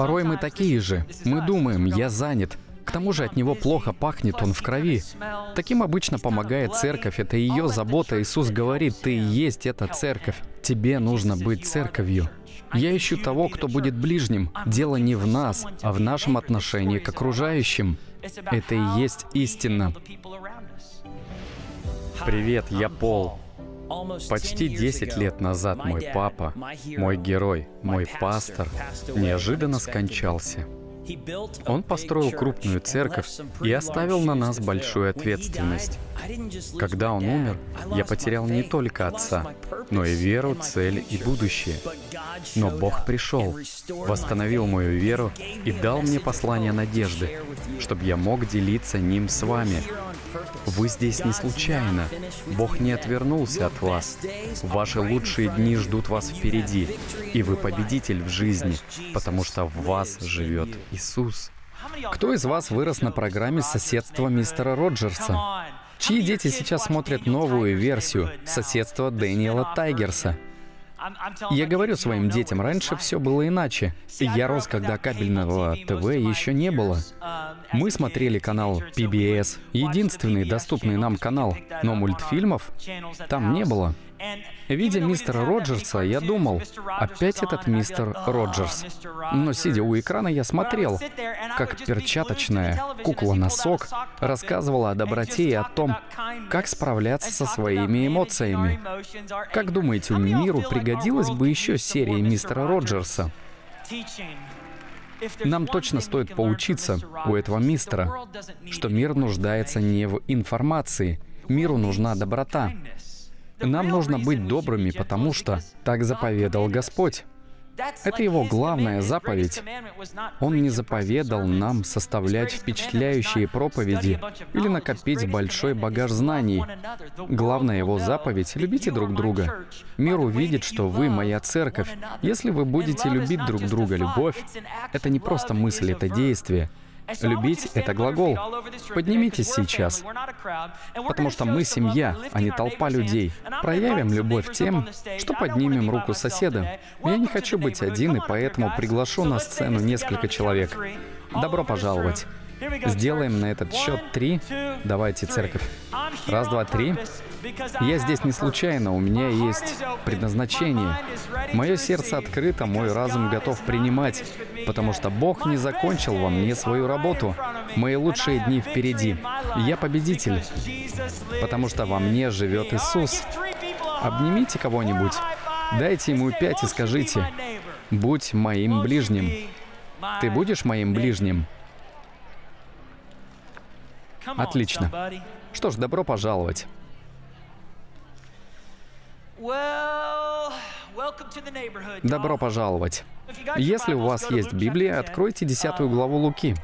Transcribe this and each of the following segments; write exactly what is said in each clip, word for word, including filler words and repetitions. Порой мы такие же. Мы думаем, я занят. К тому же от него плохо пахнет, он в крови. Таким обычно помогает церковь, это ее забота. Иисус говорит, ты и есть эта церковь. Тебе нужно быть церковью. Я ищу того, кто будет ближним. Дело не в нас, а в нашем отношении к окружающим. Это и есть истина. Привет, я Пол. Почти десять лет назад мой папа, мой герой, мой пастор неожиданно скончался. Он построил крупную церковь и оставил на нас большую ответственность. Когда он умер, я потерял не только отца, но и веру, цель и будущее. Но Бог пришел, восстановил мою веру и дал мне послание надежды, чтобы я мог делиться ним с вами. Вы здесь не случайно. Бог не отвернулся от вас. Ваши лучшие дни ждут вас впереди, и вы победитель в жизни, потому что в вас живет Иисус. Кто из вас вырос на программе «Соседство мистера Роджерса»? Чьи дети сейчас смотрят новую версию «Соседство Дэниела Тайгерса»? Я говорю своим детям, раньше все было иначе. Я рос, когда кабельного ТВ еще не было. Мы смотрели канал пи би эс, единственный доступный нам канал, но мультфильмов там не было. Видя мистера Роджерса, я думал, опять этот мистер Роджерс. Но сидя у экрана, я смотрел, как перчаточная кукла-носок рассказывала о доброте и о том, как справляться со своими эмоциями. Как думаете, миру пригодилась бы еще серия мистера Роджерса? Нам точно стоит поучиться у этого мистера, что мир нуждается не в информации, миру нужна доброта. Нам нужно быть добрыми, потому что так заповедал Господь. Это его главная заповедь. Он не заповедал нам составлять впечатляющие проповеди или накопить большой багаж знаний. Главная его заповедь — любите друг друга. Мир увидит, что вы моя церковь. Если вы будете любить друг друга, любовь — это не просто мысль, это действие. Любить — это глагол. Поднимитесь сейчас, потому что мы семья, а не толпа людей. Проявим любовь тем, что поднимем руку соседа. Я не хочу быть один, и поэтому приглашу на сцену несколько человек. Добро пожаловать. Сделаем на этот счет три. Давайте, церковь. Раз, два, три. Я здесь не случайно, у меня есть предназначение. Мое сердце открыто, мой разум готов принимать, потому что Бог не закончил во мне свою работу. Мои лучшие дни впереди. Я победитель, потому что во мне живет Иисус. Обнимите кого-нибудь, дайте ему пять и скажите: «Будь моим ближним». Ты будешь моим ближним? Отлично. Что ж, добро пожаловать. Добро пожаловать. Если у вас есть Библия, откройте десятую главу Луки.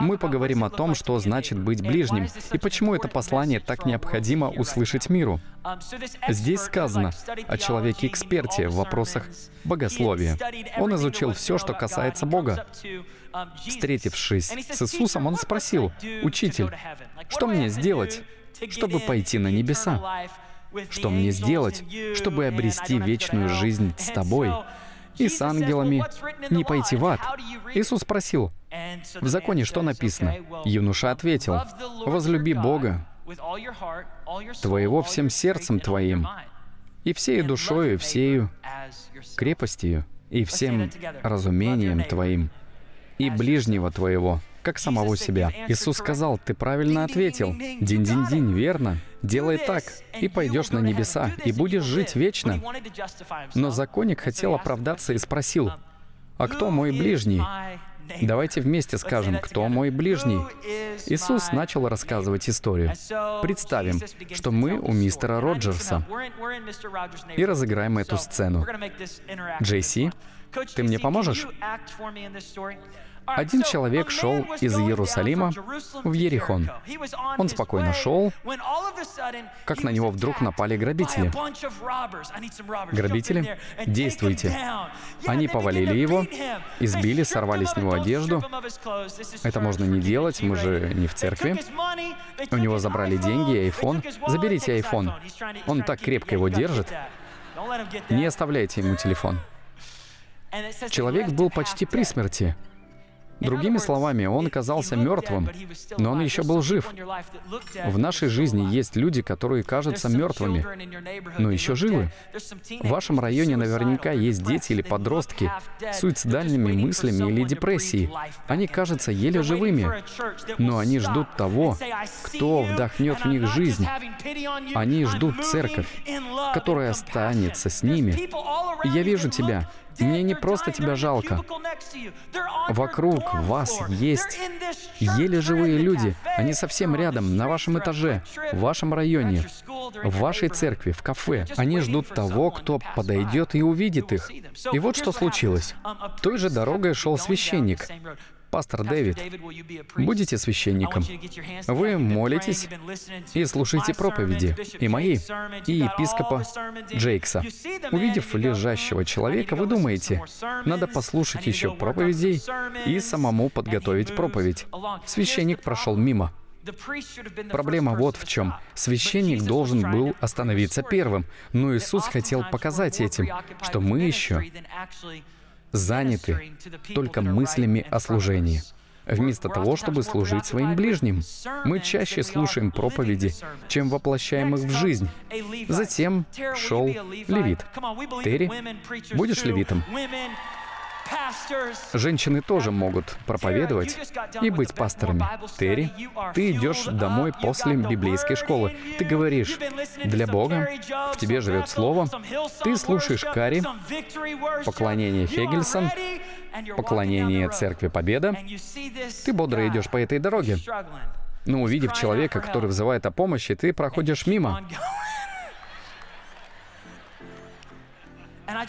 Мы поговорим о том, что значит быть ближним, и почему это послание так необходимо услышать миру. Здесь сказано о человеке-эксперте в вопросах богословия. Он изучил все, что касается Бога. Встретившись с Иисусом, он спросил: «Учитель, что мне сделать, чтобы пойти на небеса? Что мне сделать, чтобы обрести вечную жизнь с тобой и с ангелами, не пойти в ад?» Иисус спросил: «В законе что написано?» Юноша ответил: «Возлюби Бога твоего всем сердцем твоим, и всею душою, и всею крепостью, и всем разумением твоим, и ближнего твоего, как самого себя». Иисус сказал: «Ты правильно ответил. Динь-динь-динь, верно? Делай так, и пойдешь на небеса, и будешь жить вечно». Но законник хотел оправдаться и спросил: «А кто мой ближний?» Давайте вместе скажем: «Кто мой ближний?» Иисус начал рассказывать историю. Представим, что мы у мистера Роджерса, и разыграем эту сцену. Джейси, ты мне поможешь? Один человек шел из Иерусалима в Ерихон. Он спокойно шел, как на него вдруг напали грабители. Грабители, действуйте. Они повалили его, избили, сорвали с него одежду. Это можно не делать, мы же не в церкви. У него забрали деньги и айфон. Заберите айфон. Он так крепко его держит. Не оставляйте ему телефон. Человек был почти при смерти. Другими словами, он казался мертвым, но он еще был жив. В нашей жизни есть люди, которые кажутся мертвыми, но еще живы. В вашем районе наверняка есть дети или подростки с суицидальными мыслями или депрессией. Они кажутся еле живыми, но они ждут того, кто вдохнет в них жизнь. Они ждут церковь, которая останется с ними. «Я вижу тебя». Мне не просто тебя жалко. Вокруг вас есть еле живые люди. Они совсем рядом, на вашем этаже, в вашем районе, в вашей церкви, в кафе. Они ждут того, кто подойдет и увидит их. И вот что случилось. Той же дорогой шел священник. Пастор Дэвид, будете священником? Вы молитесь и слушаете проповеди, и мои, и епископа Джейкса. Увидев лежащего человека, вы думаете, надо послушать еще проповедей и самому подготовить проповедь. Священник прошел мимо. Проблема вот в чем. Священник должен был остановиться первым, но Иисус хотел показать этим, что мы еще заняты только мыслями о служении. Вместо того, чтобы служить своим ближним, мы чаще слушаем проповеди, чем воплощаем их в жизнь. Затем шел левит. Терри, будешь левитом? Женщины тоже могут проповедовать и быть пасторами. Терри, ты идешь домой после библейской школы. Ты говоришь, для Бога, в тебе живет Слово. Ты слушаешь Кари, поклонение Хегельсон, поклонение Церкви Победа. Ты бодро идешь по этой дороге. Но увидев человека, который взывает о помощи, ты проходишь мимо.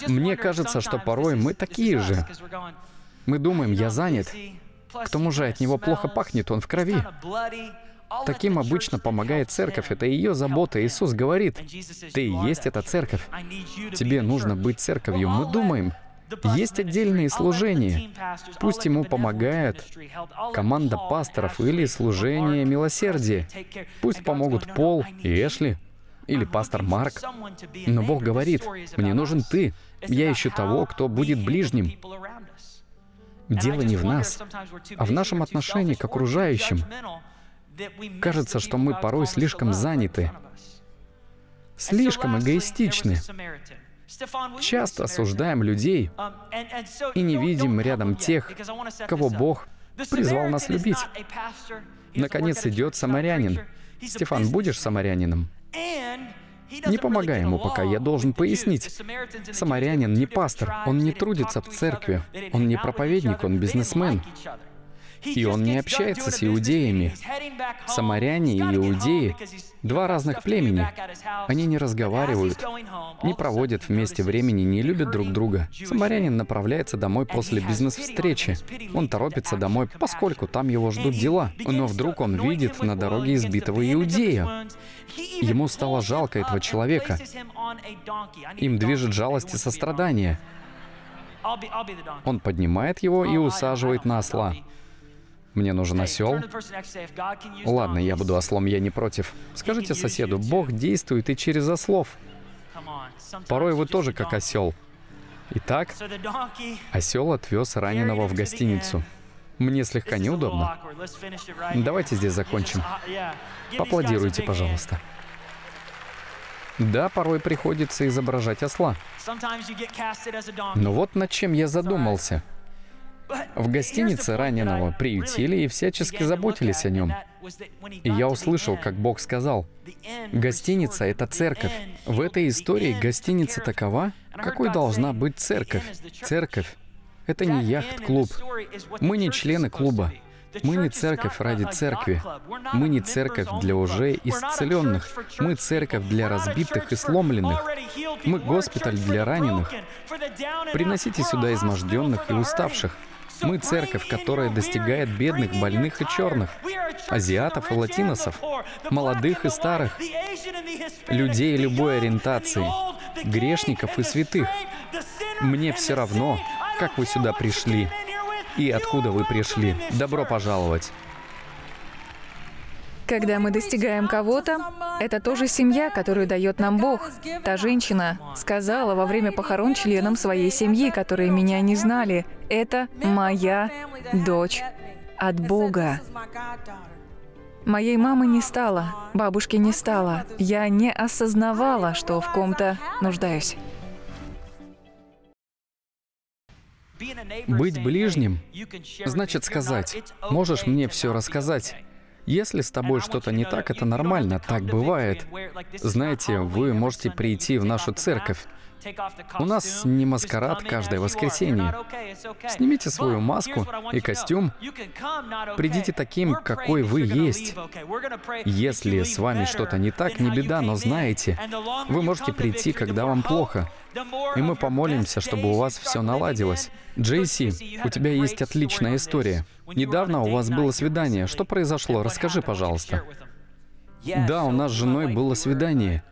Мне кажется, что порой мы такие же. Мы думаем, я занят. К тому же от него плохо пахнет, он в крови. Таким обычно помогает церковь, это ее забота. Иисус говорит, ты и есть эта церковь. Тебе нужно быть церковью. Мы думаем, есть отдельные служения. Пусть ему помогает команда пасторов или служение милосердия. Пусть помогут Пол и Эшли. Или пастор Марк. Но Бог говорит, «Мне нужен ты. Я ищу того, кто будет ближним». Дело не в нас, а в нашем отношении к окружающим. Кажется, что мы порой слишком заняты, слишком эгоистичны. Часто осуждаем людей и не видим рядом тех, кого Бог призвал нас любить. Наконец идет самарянин. «Стефан, будешь самарянином?» Не помогай ему пока, я должен пояснить. Самарянин не пастор, он не трудится в церкви, он не проповедник, он бизнесмен. И он не общается с иудеями. Самаряне и иудеи — два разных племени. Они не разговаривают, не проводят вместе времени, не любят друг друга. Самарянин направляется домой после бизнес-встречи. Он торопится домой, поскольку там его ждут дела. Но вдруг он видит на дороге избитого иудея. Ему стало жалко этого человека. Им движет жалость и сострадание. Он поднимает его и усаживает на осла. Мне нужен осел. Ладно, я буду ослом, я не против. Скажите соседу, Бог действует и через ослов. Порой вы тоже как осел. Итак, осел отвез раненого в гостиницу. Мне слегка неудобно. Давайте здесь закончим. Поаплодируйте, пожалуйста. Да, порой приходится изображать осла. Но вот над чем я задумался. В гостинице раненого приютили и всячески заботились о нем. И я услышал, как Бог сказал, «Гостиница — это церковь». В этой истории гостиница такова, какой должна быть церковь. Церковь — это не яхт-клуб. Мы не члены клуба. Мы не церковь ради церкви. Мы не церковь для уже исцеленных. Мы церковь для разбитых и сломленных. Мы госпиталь для раненых. Приносите сюда изможденных и уставших. Мы церковь, которая достигает бедных, больных и черных, азиатов и латиносов, молодых и старых, людей любой ориентации, грешников и святых. Мне все равно, как вы сюда пришли. И откуда вы пришли? Добро пожаловать! Когда мы достигаем кого-то, это тоже семья, которую дает нам Бог. Та женщина сказала во время похорон членам своей семьи, которые меня не знали, «Это моя дочь от Бога». Моей мамы не стало, бабушки не стало. Я не осознавала, что в ком-то нуждаюсь. Быть ближним значит сказать, можешь мне все рассказать. Если с тобой что-то не так, это нормально, так бывает. Знаете, вы можете прийти в нашу церковь. У нас не маскарад каждое воскресенье. Снимите свою маску и костюм. Придите таким, какой вы есть. Если с вами что-то не так, не беда, но знаете, вы можете прийти, когда вам плохо. И мы помолимся, чтобы у вас все наладилось. Джейси, у тебя есть отличная история. Недавно у вас было свидание. Что произошло? Расскажи, пожалуйста. Да, у нас с женой было свидание.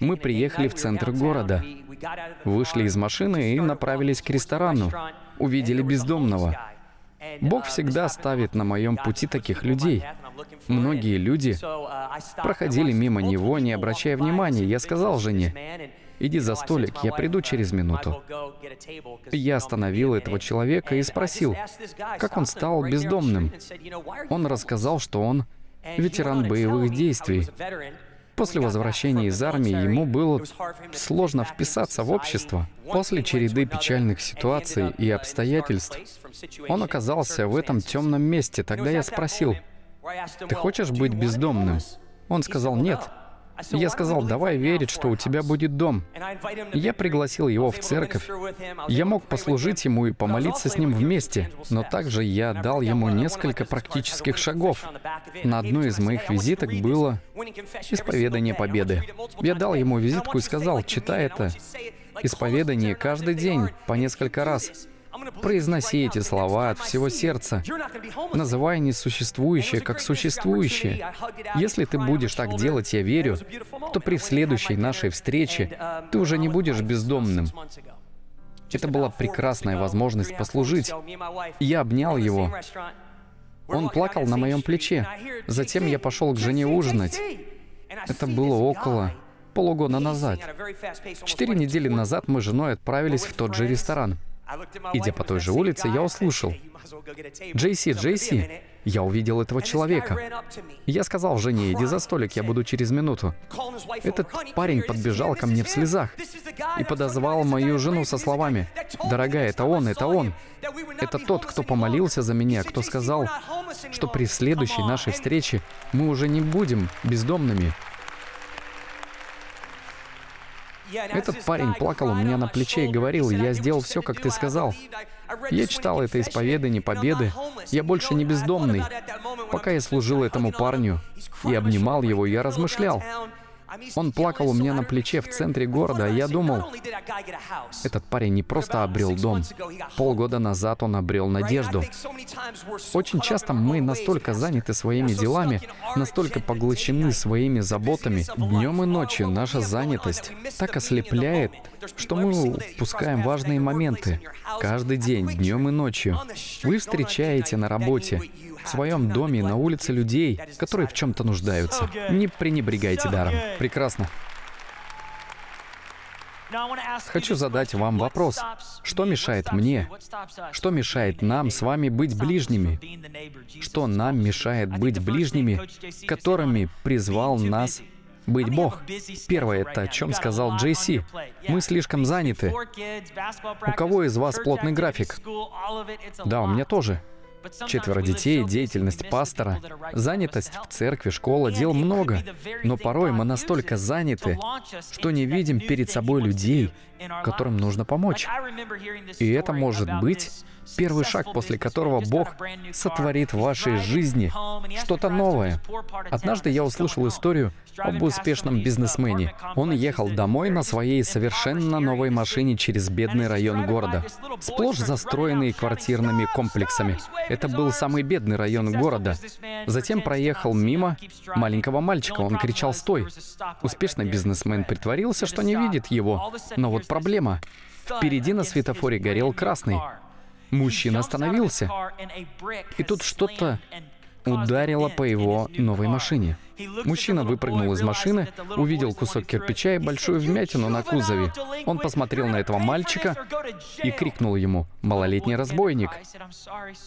Мы приехали в центр города. Вышли из машины и направились к ресторану. Увидели бездомного. Бог всегда ставит на моем пути таких людей. Многие люди проходили мимо него, не обращая внимания. Я сказал жене, «Иди за столик, я приду через минуту». Я остановил этого человека и спросил, как он стал бездомным. Он рассказал, что он ветеран боевых действий. После возвращения из армии ему было сложно вписаться в общество. После череды печальных ситуаций и обстоятельств он оказался в этом темном месте. Тогда я спросил, «Ты хочешь быть бездомным?» Он сказал, «Нет». Я сказал, «Давай верить, что у тебя будет дом». Я пригласил его в церковь. Я мог послужить ему и помолиться с ним вместе, но также я дал ему несколько практических шагов. На одной из моих визиток было «Исповедание Победы». Я дал ему визитку и сказал, «Читай это исповедание каждый день, по несколько раз. Произноси эти слова от всего сердца, называй несуществующее как существующее. Если ты будешь так делать, я верю, то при следующей нашей встрече ты уже не будешь бездомным». Это была прекрасная возможность послужить. Я обнял его. Он плакал на моем плече. Затем я пошел к жене ужинать. Это было около полугода назад. Четыре недели назад мы с женой отправились в тот же ресторан. Идя по той же улице, я услышал, «Джейси, Джейси!» Я увидел этого человека. Я сказал жене, «Иди за столик, я буду через минуту». Этот парень подбежал ко мне в слезах и подозвал мою жену со словами, «Дорогая, это он, это он! Это тот, кто помолился за меня, кто сказал, что при следующей нашей встрече мы уже не будем бездомными». Этот парень плакал у меня на плече и говорил, «Я сделал все, как ты сказал. Я читал это исповедание Победы. Я больше не бездомный». Пока я служил этому парню и обнимал его, я размышлял. Он плакал у меня на плече в центре города, а я думал, этот парень не просто обрел дом. Полгода назад он обрел надежду. Очень часто мы настолько заняты своими делами, настолько поглощены своими заботами. Днем и ночью наша занятость так ослепляет, что мы упускаем важные моменты. Каждый день, днем и ночью, вы встречаете на работе, в своем доме, на улице людей, которые в чем-то нуждаются. Не пренебрегайте даром. Прекрасно. Хочу задать вам вопрос. Что мешает мне? Что мешает нам с вами быть ближними? Что нам мешает быть ближними, которыми призвал нас быть Бог? Первое — это о чем сказал Джейси. Мы слишком заняты. У кого из вас плотный график? Да, у меня тоже. Четверо детей, деятельность пастора, занятость в церкви, школа, дел много. Но порой мы настолько заняты, что не видим перед собой людей, которым нужно помочь. И это может быть первый шаг, после которого Бог сотворит в вашей жизни что-то новое. Однажды я услышал историю об успешном бизнесмене. Он ехал домой на своей совершенно новой машине через бедный район города, сплошь застроенный квартирными комплексами. Это был самый бедный район города. Затем проехал мимо маленького мальчика. Он кричал «Стой!». Успешный бизнесмен притворился, что не видит его. Но вот проблема. Впереди на светофоре горел красный. Мужчина остановился. И тут что-то ударила по его новой машине. Мужчина выпрыгнул из машины, увидел кусок кирпича и большую вмятину на кузове. Он посмотрел на этого мальчика и крикнул ему: «Малолетний разбойник,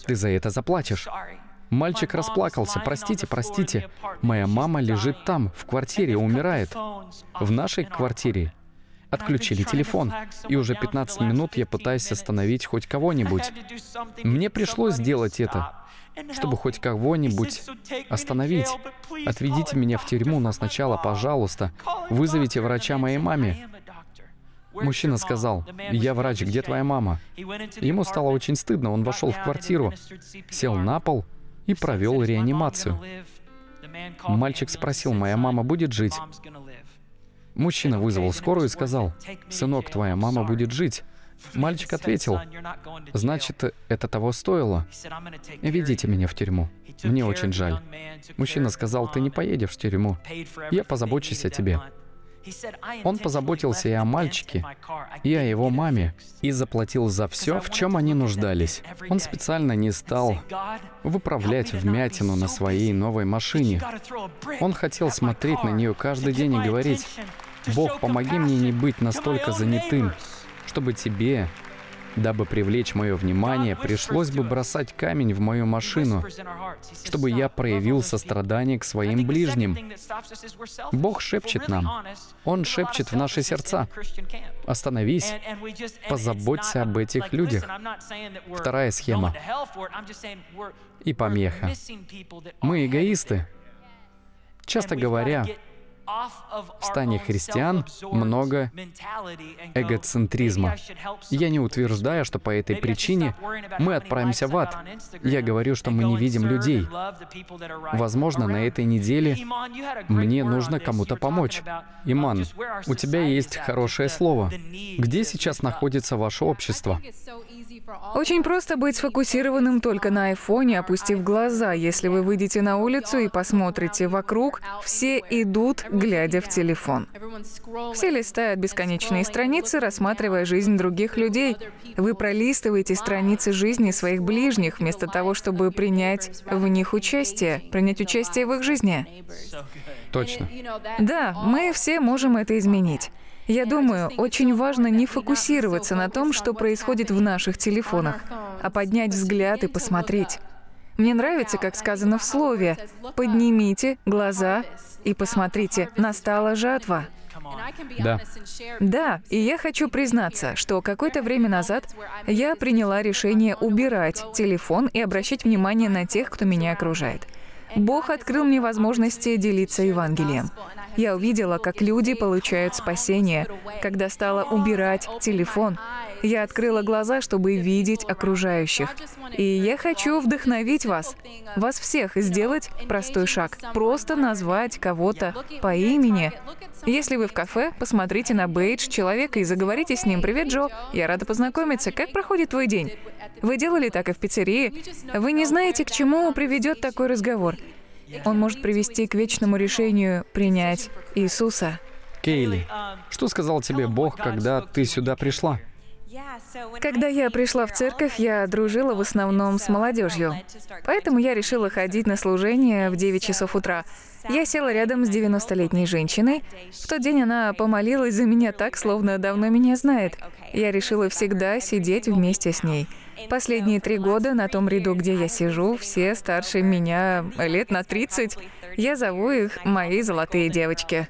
ты за это заплатишь». Мальчик расплакался: «Простите, простите, моя мама лежит там, в квартире, умирает. В нашей квартире отключили телефон, и уже пятнадцать минут я пытаюсь остановить хоть кого-нибудь. Мне пришлось сделать это, чтобы хоть кого-нибудь остановить. Отведите меня в тюрьму, но сначала, пожалуйста, вызовите врача моей маме». Мужчина сказал: «Я врач, где твоя мама?» Ему стало очень стыдно, он вошел в квартиру, сел на пол и провел реанимацию. Мальчик спросил: «Моя мама будет жить?» Мужчина вызвал скорую и сказал: «Сынок, твоя мама будет жить». Мальчик ответил: «Значит, это того стоило? Ведите меня в тюрьму. Мне очень жаль». Мужчина сказал: «Ты не поедешь в тюрьму. Я позабочусь о тебе». Он позаботился и о мальчике, и о его маме, и заплатил за все, в чем они нуждались. Он специально не стал выправлять вмятину на своей новой машине. Он хотел смотреть на нее каждый день и говорить: «Бог, помоги мне не быть настолько занятым, чтобы тебе, дабы привлечь мое внимание, пришлось бы бросать камень в мою машину, чтобы я проявил сострадание к своим ближним». Бог шепчет нам. Он шепчет в наши сердца: «Остановись, позаботься об этих людях». Вторая схема и помеха. Мы эгоисты. Часто говоря, в стане христиан много эгоцентризма. Я не утверждаю, что по этой причине мы отправимся в ад. Я говорю, что мы не видим людей. Возможно, на этой неделе мне нужно кому-то помочь. Иман, у тебя есть хорошее слово. Где сейчас находится ваше общество? Очень просто быть сфокусированным только на айфоне, опустив глаза. Если вы выйдете на улицу и посмотрите вокруг, все идут, глядя в телефон. Все листают бесконечные страницы, рассматривая жизнь других людей. Вы пролистываете страницы жизни своих ближних, вместо того, чтобы принять в них участие, принять участие в их жизни. Точно. Да, мы все можем это изменить. Я думаю, очень важно не фокусироваться на том, что происходит в наших телефонах, а поднять взгляд и посмотреть. Мне нравится, как сказано в слове: «Поднимите глаза и посмотрите, настала жатва». Да. Да, и я хочу признаться, что какое-то время назад я приняла решение убирать телефон и обращать внимание на тех, кто меня окружает. Бог открыл мне возможности делиться Евангелием. Я увидела, как люди получают спасение, когда стала убирать телефон. Я открыла глаза, чтобы видеть окружающих. И я хочу вдохновить вас, вас всех, сделать простой шаг. Просто назвать кого-то по имени. Если вы в кафе, посмотрите на бейдж человека и заговорите с ним: «Привет, Джо, я рада познакомиться. Как проходит твой день?» Вы делали так и в пиццерии. Вы не знаете, к чему приведет такой разговор. Он может привести к вечному решению принять Иисуса. Кейли, что сказал тебе Бог, когда ты сюда пришла? Когда я пришла в церковь, я дружила в основном с молодежью. Поэтому я решила ходить на служение в девять часов утра. Я села рядом с девяностолетней женщиной. В тот день она помолилась за меня так, словно давно меня знает. Я решила всегда сидеть вместе с ней. Последние три года на том ряду, где я сижу, все старше меня лет на тридцать. Я зову их «мои золотые девочки».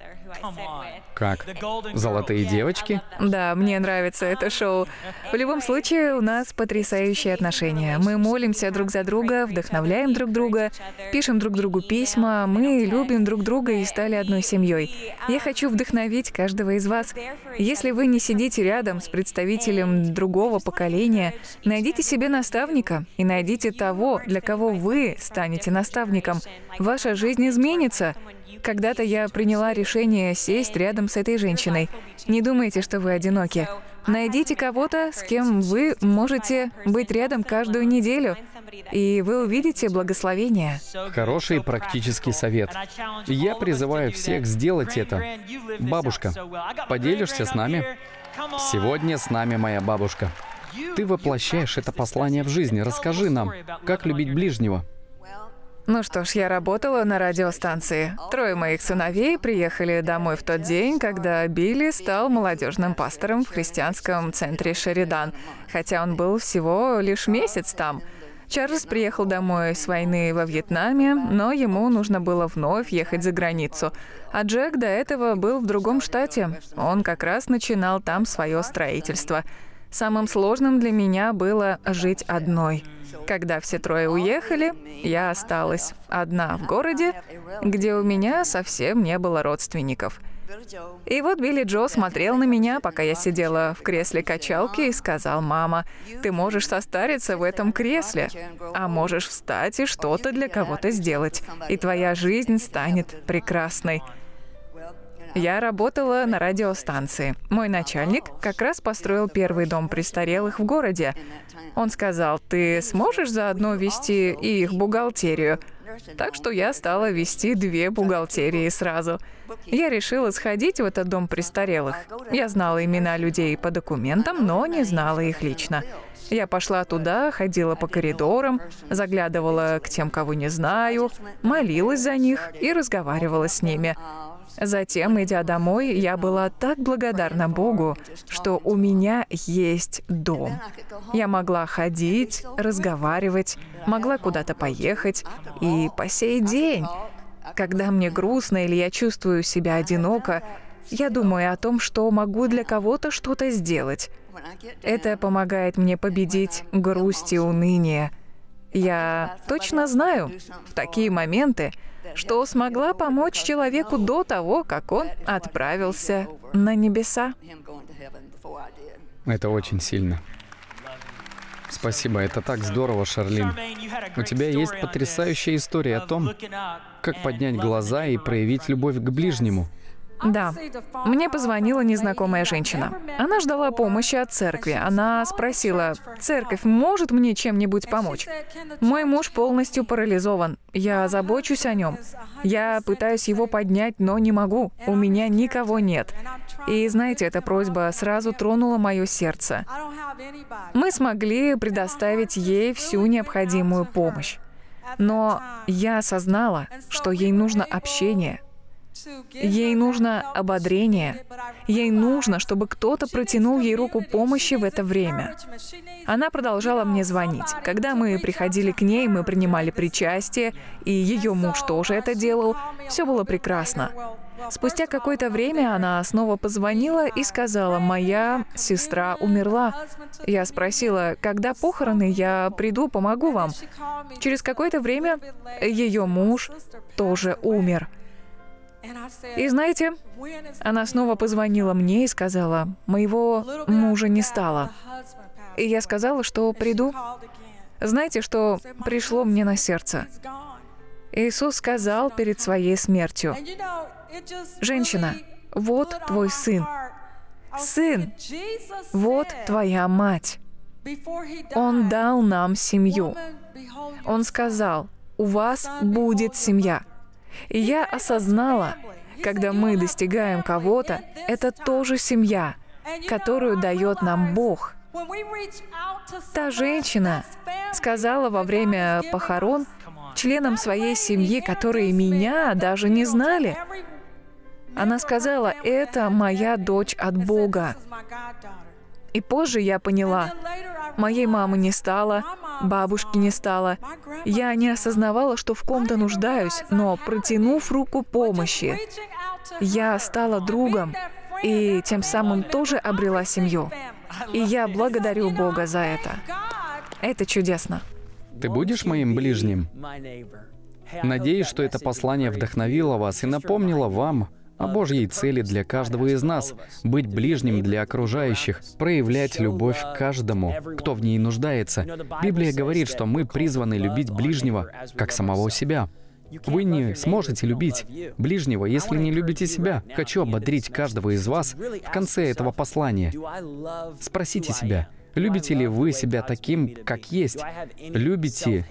Как? Золотые девочки? Да, мне нравится это шоу. В любом случае, у нас потрясающие отношения. Мы молимся друг за друга, вдохновляем друг друга, пишем друг другу письма. Мы любим друг друга и стали одной семьей. Я хочу вдохновить каждого из вас. Если вы не сидите рядом с представителем другого поколения, найдите себе наставника и найдите того, для кого вы станете наставником. Ваша жизнь изменится. Когда-то я приняла решение сесть рядом с этой женщиной. Не думайте, что вы одиноки. Найдите кого-то, с кем вы можете быть рядом каждую неделю, и вы увидите благословение. Хороший практический совет. Я призываю всех сделать это. Бабушка, поделишься с нами? Сегодня с нами моя бабушка. Ты воплощаешь это послание в жизнь. Расскажи нам, как любить ближнего. Ну что ж, я работала на радиостанции. Трое моих сыновей приехали домой в тот день, когда Билли стал молодежным пастором в христианском центре Шеридан, хотя он был всего лишь месяц там. Чарльз приехал домой с войны во Вьетнаме, но ему нужно было вновь ехать за границу. А Джек до этого был в другом штате. Он как раз начинал там свое строительство. Самым сложным для меня было жить одной. Когда все трое уехали, я осталась одна в городе, где у меня совсем не было родственников. И вот Билли Джо смотрел на меня, пока я сидела в кресле качалки, и сказал: «Мама, ты можешь состариться в этом кресле, а можешь встать и что-то для кого-то сделать, и твоя жизнь станет прекрасной». Я работала на радиостанции. Мой начальник как раз построил первый дом престарелых в городе. Он сказал: «Ты сможешь заодно вести и их бухгалтерию?» Так что я стала вести две бухгалтерии сразу. Я решила сходить в этот дом престарелых. Я знала имена людей по документам, но не знала их лично. Я пошла туда, ходила по коридорам, заглядывала к тем, кого не знаю, молилась за них и разговаривала с ними. Затем, идя домой, я была так благодарна Богу, что у меня есть дом. Я могла ходить, разговаривать, могла куда-то поехать. И по сей день, когда мне грустно или я чувствую себя одиноко, я думаю о том, что могу для кого-то что-то сделать. Это помогает мне победить грусть и уныние. Я точно знаю в такие моменты, что смогла помочь человеку до того, как он отправился на небеса. Это очень сильно. Спасибо, это так здорово, Шарлин. У тебя есть потрясающая история о том, как поднять глаза и проявить любовь к ближнему. Да. Мне позвонила незнакомая женщина. Она ждала помощи от церкви. Она спросила: «Церковь может мне чем-нибудь помочь? Мой муж полностью парализован. Я забочусь о нем. Я пытаюсь его поднять, но не могу. У меня никого нет». И знаете, эта просьба сразу тронула мое сердце. Мы смогли предоставить ей всю необходимую помощь. Но я осознала, что ей нужно общение. Ей нужно ободрение. Ей нужно, чтобы кто-то протянул ей руку помощи в это время. Она продолжала мне звонить. Когда мы приходили к ней, мы принимали причастие, и ее муж тоже это делал. Все было прекрасно. Спустя какое-то время она снова позвонила и сказала: «Моя сестра умерла». Я спросила: «Когда похороны? Я приду, помогу вам». Через какое-то время ее муж тоже умер. И знаете, она снова позвонила мне и сказала: «Моего мужа не стало». И я сказала, что приду. Знаете, что пришло мне на сердце? Иисус сказал перед своей смертью: «Женщина, вот твой сын. Сын, вот твоя мать». Он дал нам семью. Он сказал: «У вас будет семья». И я осознала, когда мы достигаем кого-то, это тоже семья, которую дает нам Бог. Та женщина сказала во время похорон членам своей семьи, которые меня даже не знали, она сказала: «Это моя дочь от Бога». И позже я поняла: моей мамы не стало, бабушки не стало. Я не осознавала, что в ком-то нуждаюсь, но, протянув руку помощи, я стала другом и тем самым тоже обрела семью. И я благодарю Бога за это. Это чудесно. Ты будешь моим ближним? Надеюсь, что это послание вдохновило вас и напомнило вам о Божьей цели для каждого из нас — быть ближним для окружающих, проявлять любовь к каждому, кто в ней нуждается. Библия говорит, что мы призваны любить ближнего, как самого себя. Вы не сможете любить ближнего, если не любите себя. Хочу ободрить каждого из вас в конце этого послания. Спросите себя: Любите ли вы себя таким, как есть? Любите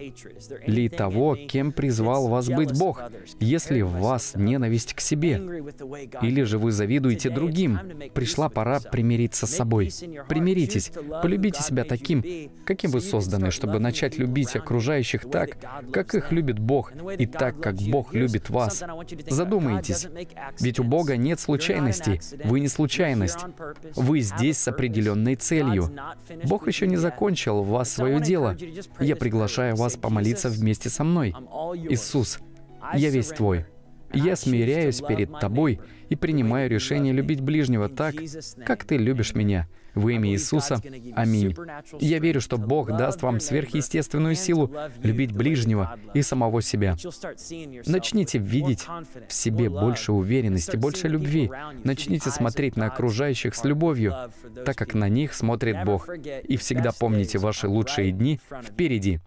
ли того, кем призвал вас быть Бог? Если в вас ненависть к себе, или же вы завидуете другим, пришла пора примириться с собой. Примиритесь, полюбите себя таким, каким вы созданы, чтобы начать любить окружающих так, как их любит Бог, и так, как Бог любит вас. Задумайтесь, ведь у Бога нет случайностей, вы не случайность, вы здесь с определенной целью. Бог еще не закончил в вас свое дело. Я приглашаю вас помолиться вместе со мной. Иисус, я весь Твой. Я смиряюсь перед Тобой и принимаю решение любить ближнего так, как Ты любишь меня. Во имя Иисуса. Аминь. Я верю, что Бог даст вам сверхъестественную силу любить ближнего и самого себя. Начните видеть в себе больше уверенности, больше любви. Начните смотреть на окружающих с любовью, так как на них смотрит Бог. И всегда помните, ваши лучшие дни впереди.